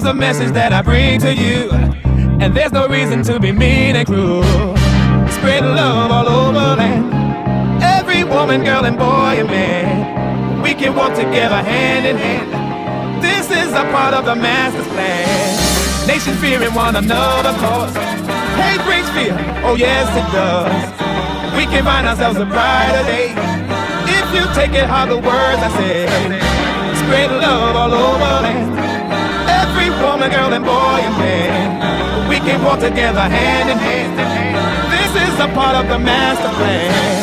The message that I bring to you, and there's no reason to be mean and cruel. Spread love all over land, every woman, girl, and boy and man. We can walk together hand in hand. This is a part of the master's plan. Nation fearing one another, cause hate brings fear. Oh yes it does. We can find ourselves a brighter day if you take it how the words I said. Spread love all over land. Every woman, girl, and boy and man, we can walk together hand in hand. This is a part of the master plan.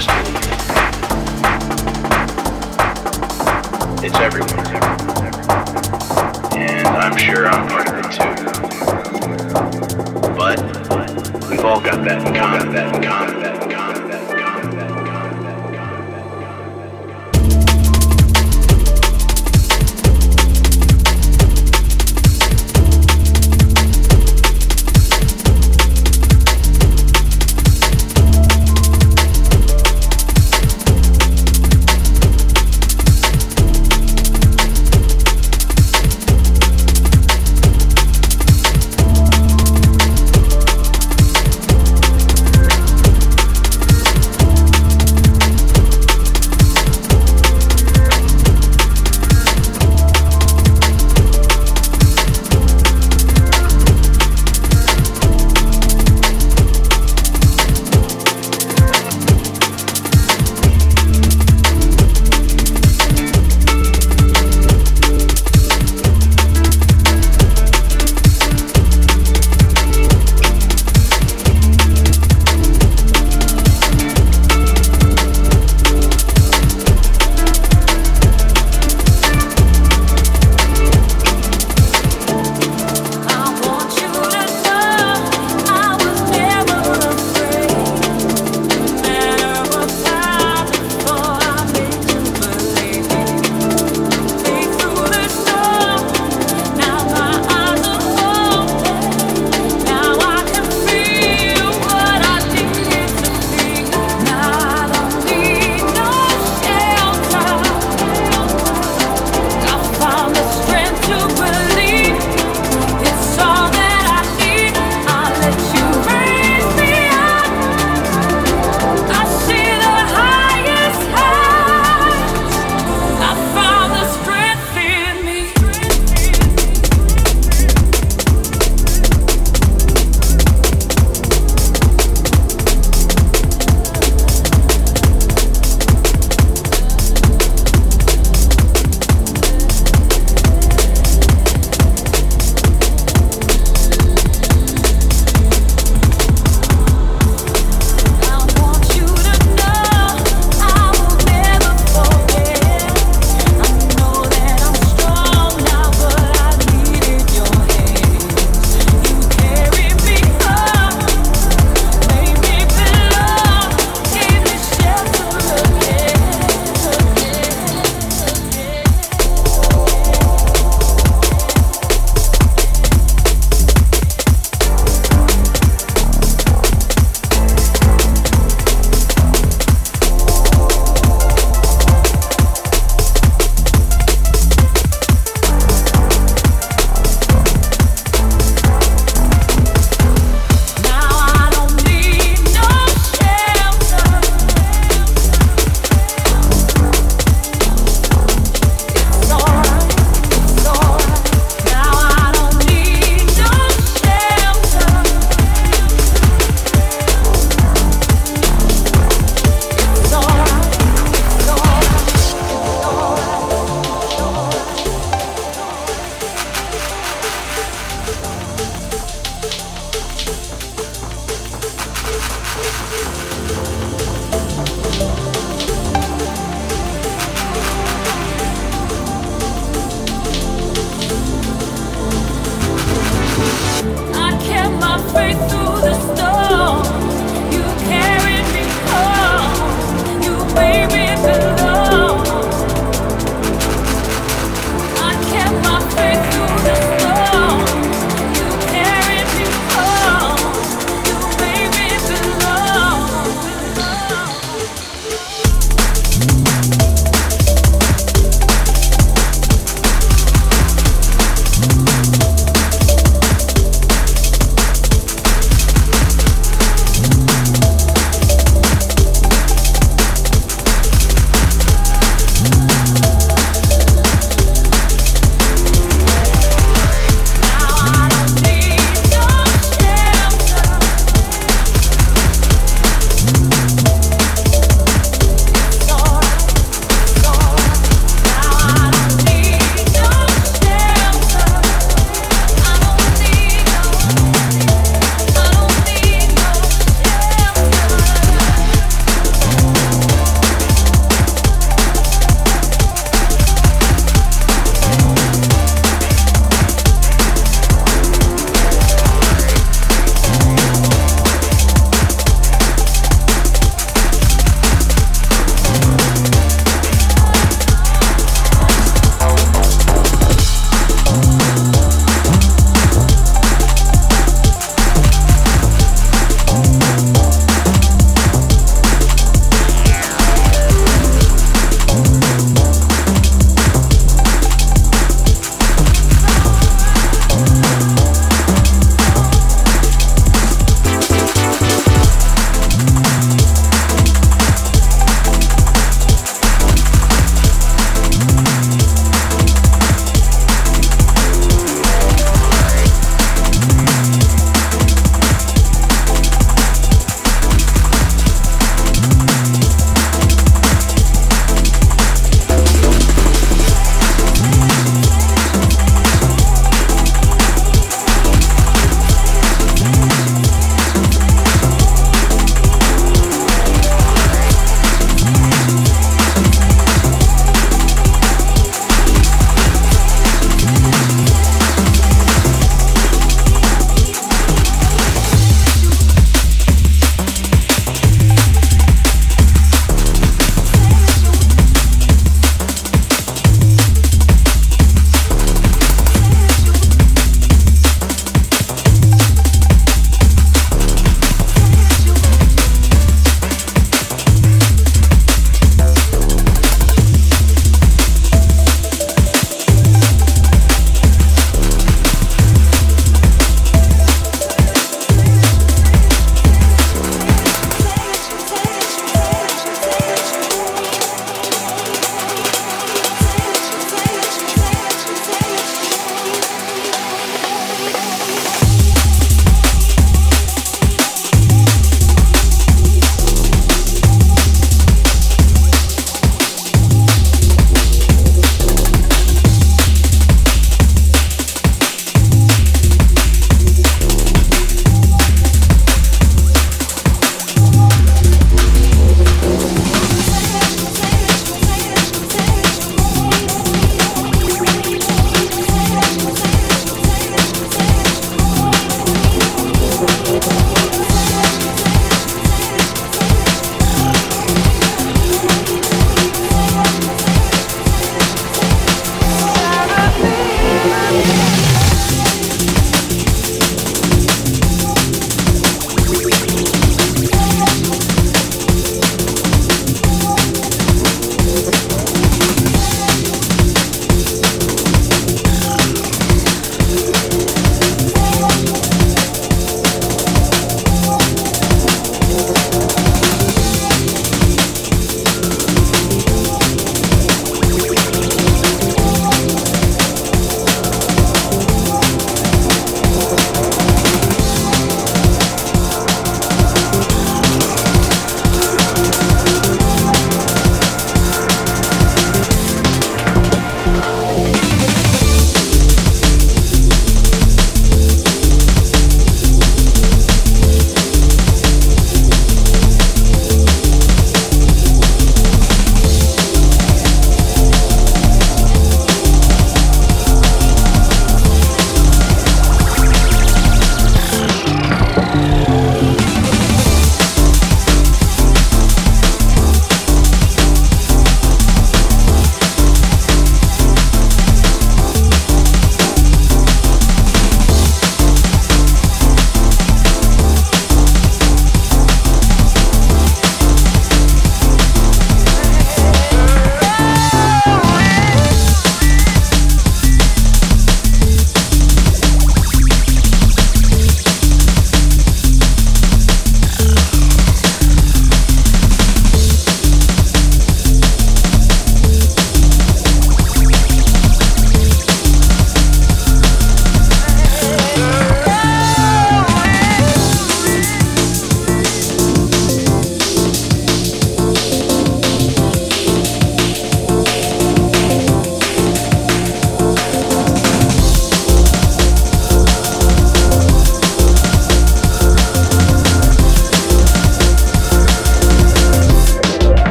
just believe it. It's everyone. And I'm sure I'm part of it too. But we've all got that in common, that in common, that in common.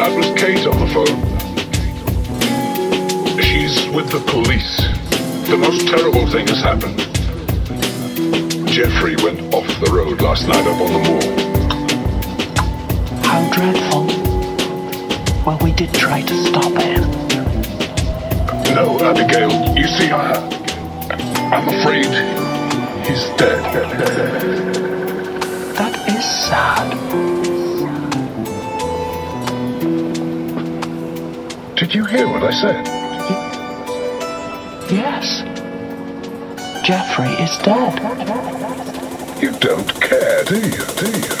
Atlas Kate on the phone. She's with the police. The most terrible thing has happened. Jeffrey went off the road last night up on the moor. How dreadful. Well, we did try to stop him. No, Abigail, you see, I'm afraid he's dead. That is sad. Did you hear what I said? Yes. Jeffrey is dead. You don't care, do you? Do you?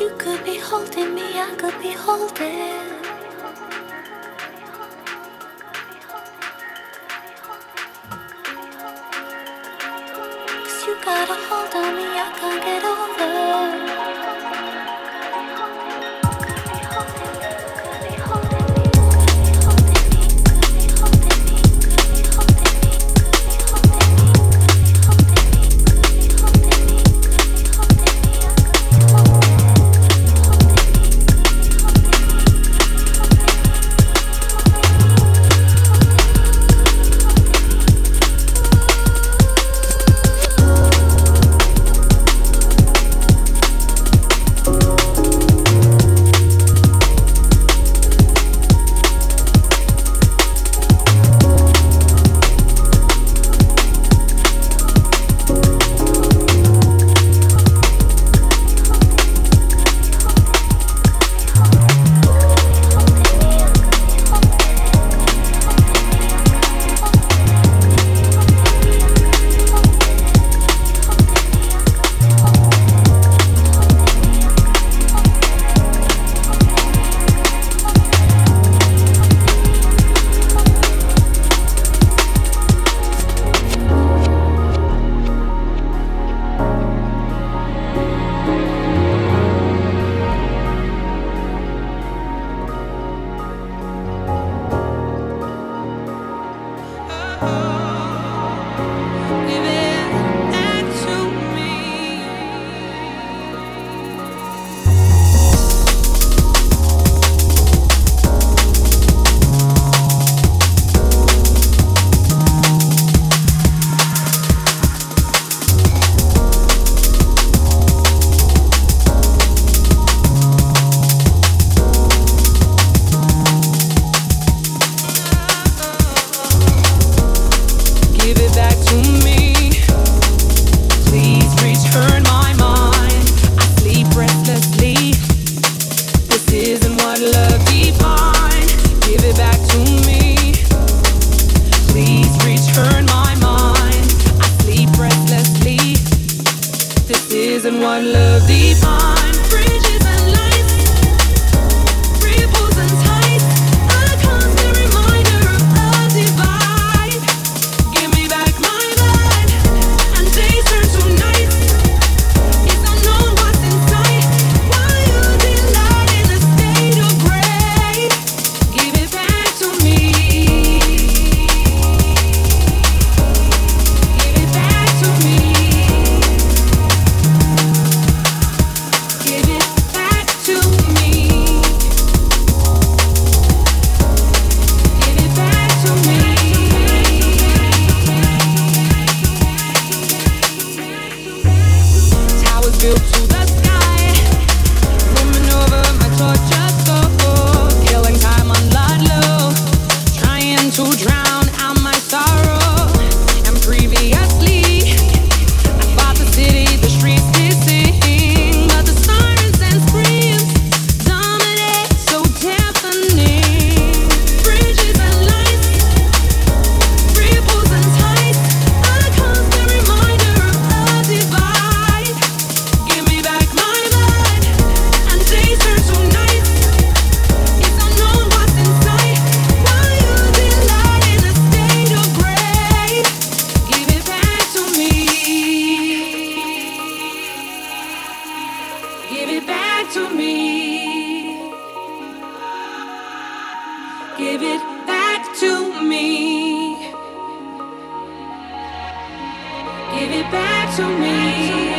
You could be holding me, I could be holding. Cause you got a hold on me, I can't get over. Give it back to me.